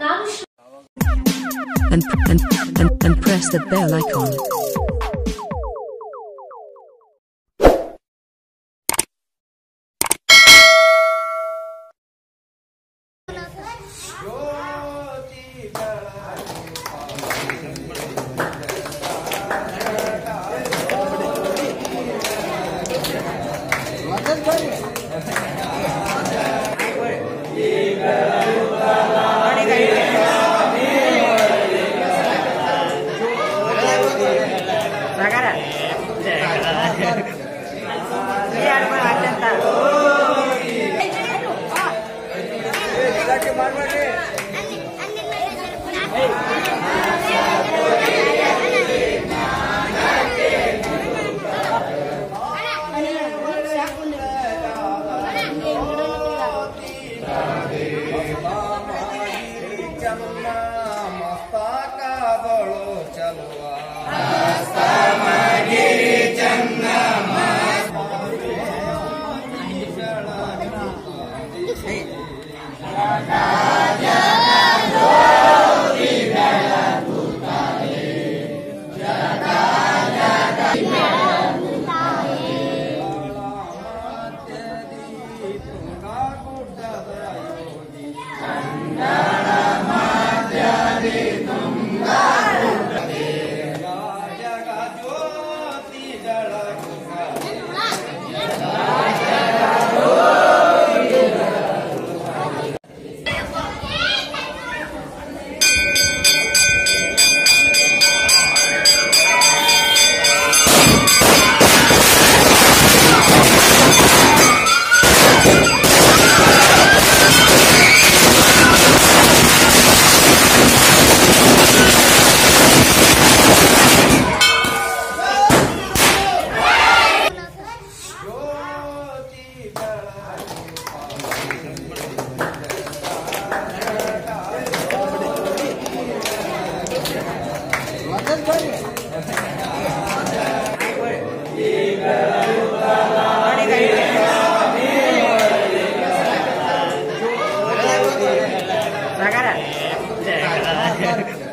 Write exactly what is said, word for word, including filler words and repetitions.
and, and, and, and press the bell icon. I got it.